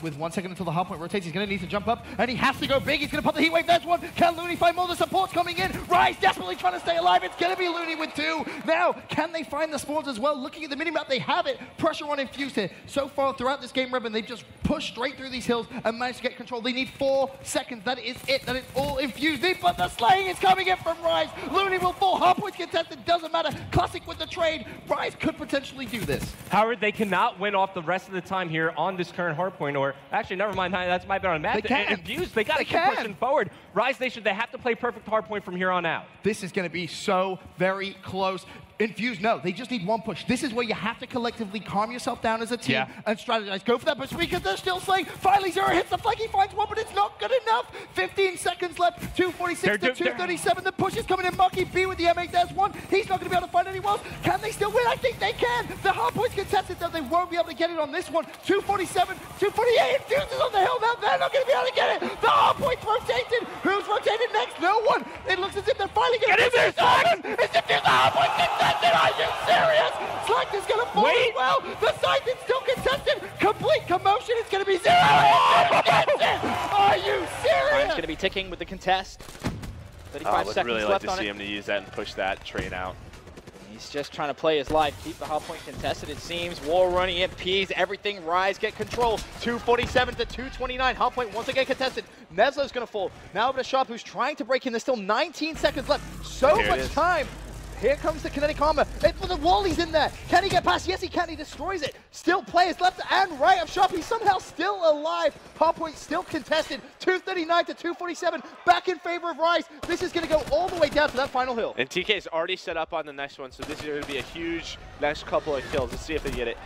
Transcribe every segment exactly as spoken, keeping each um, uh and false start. With one second until the half point rotates, he's going to need to jump up, and he has to go big. He's going to pop the heat wave. There's one. Can Looney find more? The support's coming in. Ryze desperately trying to stay alive. It's going to be Looney with two. Now, can they find the spawns as well? Looking at the minimap, they have it. Pressure on Infused here. So far throughout this game, Rebben, they've just pushed straight through these hills and managed to get control. They need four seconds. That is it. That is all Infused need, but the slaying is coming in from Ryze. Looney will fall. Half points contested. Doesn't matter. Classic with the trade. Ryze could potentially do this. Howard, they cannot win off the rest of the time here on this current hard point, or actually, never mind. That's my bet on Matt. They can. Infused. They got to keep pushing forward. Ryze Nation, they have to play perfect hardpoint from here on out. This is going to be so very close. Infused, no. They just need one push. This is where you have to collectively calm yourself down as a team yeah. and strategize. Go for that, but because they're still slaying. Finally, Zero hits the flag. He finds one, but it's not good enough. fifteen seconds left. two forty-six to two thirty-seven. The push is coming in. Marky B with the M eight. There's one. He's not going to be able to find anyone else. Can they still win? I think they can. The hardpoint's contested, though. They won't be able to get it on this one. two forty-seven, two forty-eight. Infused is on the hill now. They're not going to be able to get it. The hardpoint's rotated. Who's rotated next? No one. It looks as if they're finally going to get it. It's Infused. The hardpoint's contested. Are you serious? Slack is going to fall as well. The scythe is still contested. Complete commotion. It's going to be Zero. Are you serious? Time's going to be ticking with the contest. thirty-five oh, I would seconds really like left to on see it. Him to use that and push that train out. He's just trying to play his life, keep the hot point contested, it seems. Wall running, E M Ps, everything. Ryze get control. two forty-seven to two twenty-nine. Hot point once again contested. Nezla's going to fall. Now over to Sharp, who's trying to break in. There's still nineteen seconds left. So Here much time. Here comes the kinetic armor. It's for the wall, he's in there. Can he get past? Yes, he can. He destroys it. Still players left and right of Sharp. He's somehow still alive. Hardpoint still contested. two thirty-nine to two forty-seven. Back in favor of Ryze. This is going to go all the way down to that final hill. And T K is already set up on the next one, so this is going to be a huge next couple of kills. Let's see if they get it.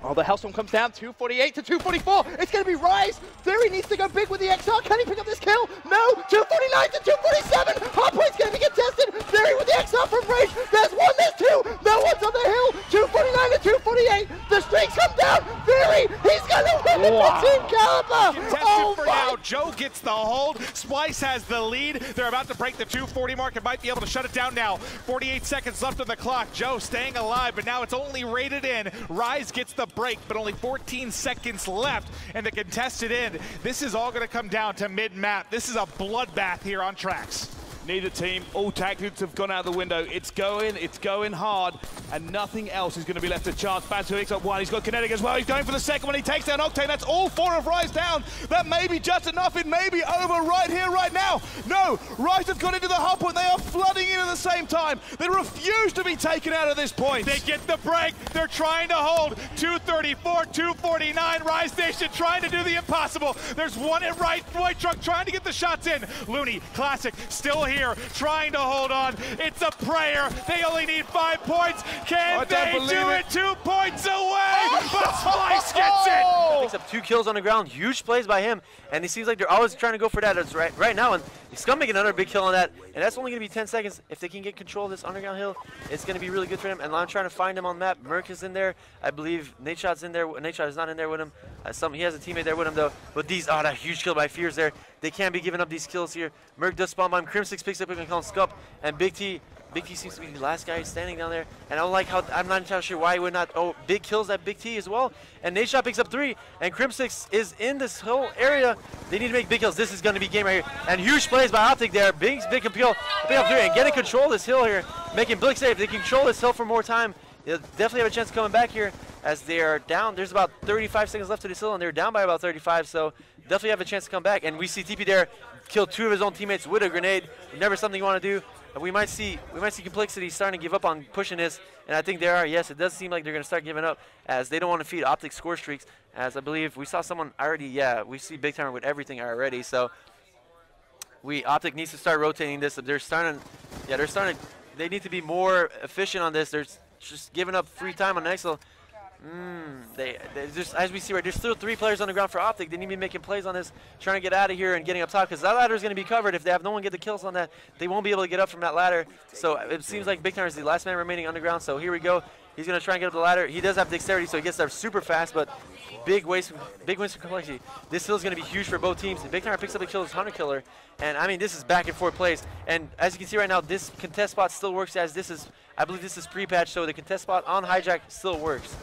Oh, the Hellstorm comes down, two forty-eight to two forty-four. It's going to be Ryze. Theory needs to go big with the X R. Can he pick up this kill? No. two forty-nine to two forty-seven. Hardpoint's going to be contested. Theory with the X R from Rage. There's one, there's two. No one's on the hill. two forty-nine to two forty-eight. The streaks come down. Theory, he's going to win wow. it for Team Caliber. Contested oh for now. Joe gets the hold. Splice has the lead. They're about to break the two forty mark and might be able to shut it down now. forty-eight seconds left on the clock. Joe staying alive, but now it's only rated in. Ryze gets the break, but only fourteen seconds left and the contested end. This is all going to come down to mid-map. This is a bloodbath here on tracks. Neither team, all tactics have gone out the window. It's going, it's going hard, and nothing else is going to be left to chance. Bantu picks up one, he's got kinetic as well. He's going for the second one, he takes down Octane. That's all four of Ryze down. That may be just enough, it may be over right here, right now. No, Ryze have gone into the hot point. They are flooding in at the same time. They refuse to be taken out at this point. They get the break, they're trying to hold. two thirty-four, two forty-nine, Ryze Nation trying to do the impossible. There's one at right, Void Truck trying to get the shots in. Looney, classic, still here. Here, trying to hold on. It's a prayer. They only need five points. Can they do it? it? Two points away, but Splice gets it. He picks up two kills on the ground. Huge plays by him, and it seems like they're always trying to go for that it's right, right now. And Scum make another big kill on that, and that's only going to be ten seconds. If they can get control of this underground hill, it's going to be really good for them. And I'm trying to find him on the map. Merc is in there. I believe Nadeshot's in there. Nadeshot is not in there with him. Uh, some, he has a teammate there with him, though. But these, oh, that huge kill by Fears there. They can't be giving up these kills here. Merc does spawn by him. crimsix picks up, we can call him Scup, and Big T. Big T seems to be the last guy standing down there, and I don't like how I'm not entirely sure why he would not. Oh, big kills at Big T as well, and Nadeshot picks up three, and crimsix is in this whole area. They need to make big kills. This is going to be game right here, and huge plays by Optic there. Big, big appeal, pick up three, and getting control of this hill here, making Blix safe. They control this hill for more time. They'll definitely have a chance of coming back here as they are down. There's about thirty-five seconds left to this hill, and they're down by about thirty-five, so definitely have a chance to come back. And we see T P there kill two of his own teammates with a grenade. Never something you want to do. And we might see we might see Complexity starting to give up on pushing this, and I think they are. Yes, it does seem like they're going to start giving up as they don't want to feed Optic score streaks, as I believe we saw someone already. Yeah, we see Big Timer with everything already, so we Optic needs to start rotating this. They're starting, yeah, they're starting, they need to be more efficient on this. They're just giving up free time on Nexel. Mm, they, they just, as we see right, there's still three players on the ground for Optic. They need to be making plays on this, trying to get out of here and getting up top, because that ladder is going to be covered. If they have no one get the kills on that, they won't be able to get up from that ladder. So it seems like Big Timer is the last man remaining underground. So here we go. He's going to try and get up the ladder. He does have dexterity, so he gets there super fast, but big waste, big wins for Complexity. This hill is going to be huge for both teams. And Big Timer picks up the kill as Hunter Killer. And I mean, this is back and forth plays. And as you can see right now, this contest spot still works, as this is, I believe this is pre-patch, so the contest spot on Hijack still works.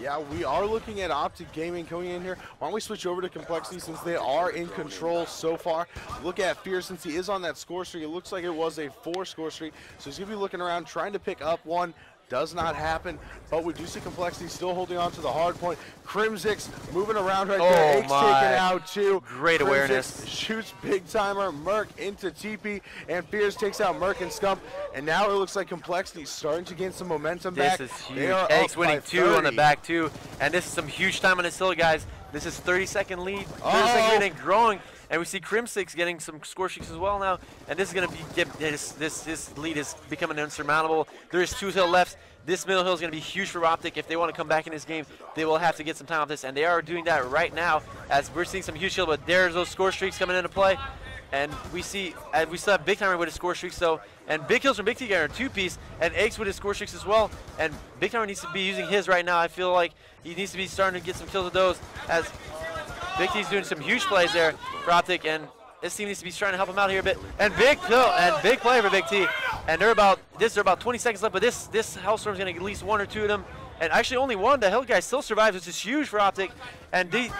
Yeah, we are looking at Optic Gaming coming in here. Why don't we switch over to Complexity since they are in control so far. Look at Fear since he is on that score streak. It looks like it was a four score streak. So he's going to be looking around trying to pick up one. Does not happen, but we do see Complexity still holding on to the hard point. crimsix moving around right oh there. Ake's taken out too. Great crimsix awareness. Shoots big timer. Merc into T P, and Fears takes out Merc and Scump. And now it looks like Complexity starting to gain some momentum this back. This is huge. Ake's winning two on the back too, and this is some huge time on this hill, guys. This is thirty second lead. thirty second lead and growing. And we see crimsix getting some score streaks as well now, and this is going to be get, this, this this lead is becoming insurmountable. There is two hill left. This middle hill is going to be huge for Optic. If they want to come back in this game, they will have to get some time off this, and they are doing that right now as we're seeing some huge hill. But there's those score streaks coming into play, and we see uh, we still have Big Timer with his score streaks though, and big kills from Big Timer in two piece, and Ake's with his score streaks as well. And Big Timer needs to be using his right now. I feel like he needs to be starting to get some kills with those as. Big T's doing some huge plays there for Optic, and this team needs to be trying to help him out here a bit. And big kill and big play for Big T. And they're about this. They're about twenty seconds left, but this this Hellstorm is going to get at least one or two of them. And actually, only one. The Hell guy still survives, which is huge for Optic. And D.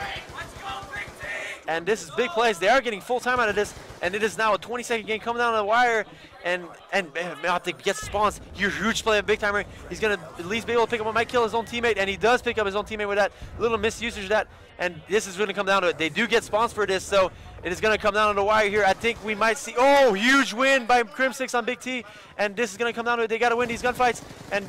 And this is big plays. They are getting full time out of this, and it is now a twenty second game coming down to the wire. And and Optic gets spawns. Huge play of Big Timer. He's gonna at least be able to pick up one. Might kill his own teammate, and he does pick up his own teammate with that little misusage of that. And this is gonna come down to it. They do get spawns for this, so it is gonna come down to the wire here. I think we might see. Oh, huge win by crimsix on Big T. And this is gonna come down to it. They gotta win these gunfights. And.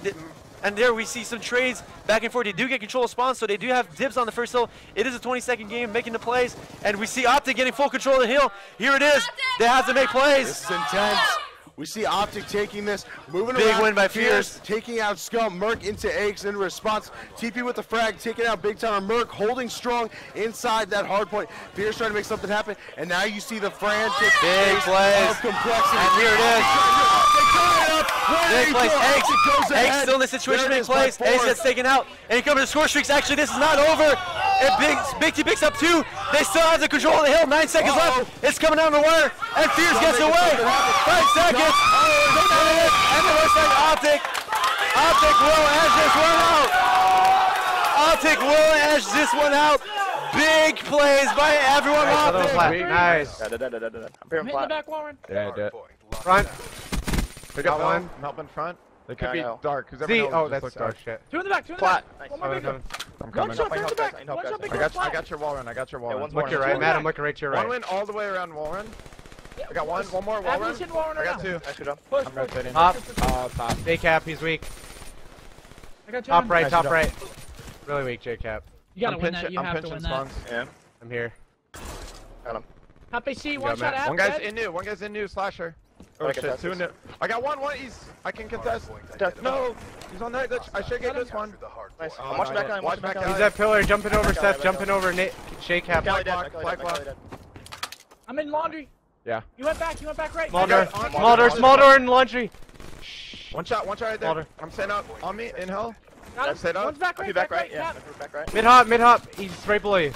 And there we see some trades back and forth. They do get control of spawns, so they do have dibs on the first hill. It is a twenty second game, making the plays. And we see Optic getting full control of the hill. Here it is. They have to make plays. This is intense. We see Optic taking this, moving big around. Big win by Fears. Fears. Taking out Scump, Merc into Aches in response. T P with the frag, taking out Big Timer. Merc holding strong inside that hard point. Fears trying to make something happen, and now you see the frantic big plays of Complexity. And here it is. Big plays, Ake's, Ake's still in this situation, big plays, Ake's gets taken out, and he comes to score streaks. Actually, this is not over, and Big, Big T picks up two. They still have the control of the hill, nine seconds uh -oh. left. It's coming down the wire, and Fears gets away, five seconds, and it looks like Optic, Optic will edge this one out. Optic will edge this one out. Big plays by everyone, Optic. Nice. I'm hitting the back, Warren. Front. They got one. one. Help in front. They could yeah, be dark. Z. Oh, that's dark shit. Two in the back. Two in the back. Nice. One more I'm coming. I'm coming. One shot. Two in the back. I, one shot, I, got, I got your wall run. I got your wall yeah, run. Look your right, Matt. I'm looking right to your right. One went all the way around wall run. I got one. One more wall run. I got two. I shoot him. I'm rotating. Top. Oh, top. J cap. He's weak. I got you. Top right. Top right. Really weak. J cap. You gotta win that. You have to win that. Yeah. I'm here. Got him. Top A C. One shot out. One guy's in new. One guy's in new. Slasher. Oh I shit, two in it. I got one, one, he's, I can contest. Right, no, he's on that, I should get this one. Nice. Oh, watch back guy, watch back guy. He's that pillar, jumping over Seth, jumping over Nate, Shake Half, Black Block, Black Block. I'm in laundry. Yeah. You went back, you went back right. Mulder, Mulder, Mulder in laundry. One shot, one shot right there. I'm set up, on me, in hell. I'm set up. One's back right, back right. Yeah, back right. Mid hop, mid hop, he's straight below you.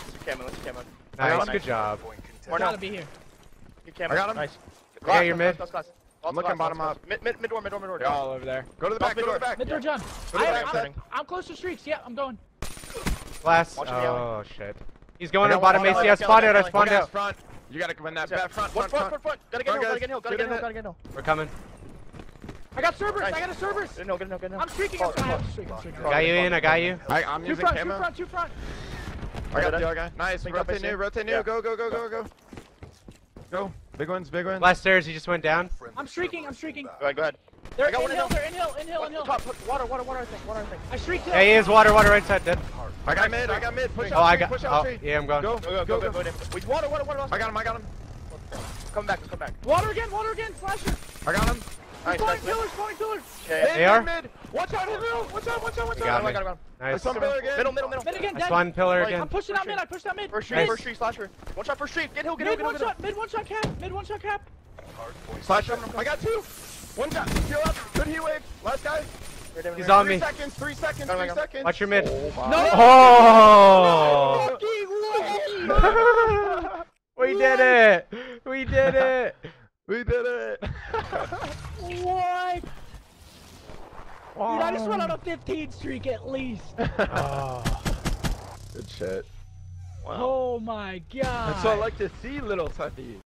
Nice, good job. We're not gonna be here. I got him. Nice. Yeah, you're mid. I'm looking bottom up. Mid, mid, mid door, mid door, mid door. They're all over there. Go to the back, go to the back. Mid door, John. I'm close to streaks. Yeah, I'm going. Last. Oh shit. He's going to bottom A C. I spawned out. I spawned out. You gotta win that back front. Front, front, front. Gotta get hill. Gotta get hill. Gotta get hill. Gotta get hill. We're coming. I got Cerberus. I got a Cerberus. No, no, no, no. I'm streaking. I'm streaking. I got you in. I got you. I'm using camo. Two front. Two front. I got the other guy. Nice. Rotate new. Rotate new. Go, go, go, go, go. Go. Big ones, big ones. Last stairs, he just went down. I'm streaking, I'm streaking. Go ahead, go ahead. They're in hill, they're in hill, in hill, in hill. Water, water, water, I think, water, I think. I streaked hill. Yeah, he is water, water, right side, dead. I got mid, I got mid. Push out streak, push out streak. Yeah, I'm going. Go, go, go, go. Water, water, water. I got him, I got him. Come back, come back. Water again, water again, slasher. I got him. He's going pillars, going pillars. They are? Watch out, hill, watch out, watch out, watch out. I got him. Nice. Middle, middle, middle. Mid again, dead. Spawn pillar again. I'm pushing out mid, I pushed out mid. First street, first street, slasher. One shot, first street. Get hill, get hill, get hill. Mid one shot, mid one shot cap, mid one shot cap. Slasher, I got two. One shot, heal up. Good heat wave. Last guy. He's on me. Three seconds, three seconds, three seconds. Watch your mid. No! Oh! We did it! We did it! We did it! What? Dude, I just one on a fifteen streak at least. Oh. Good shit. Wow. Oh my god. That's what I like to see, little Tuffy.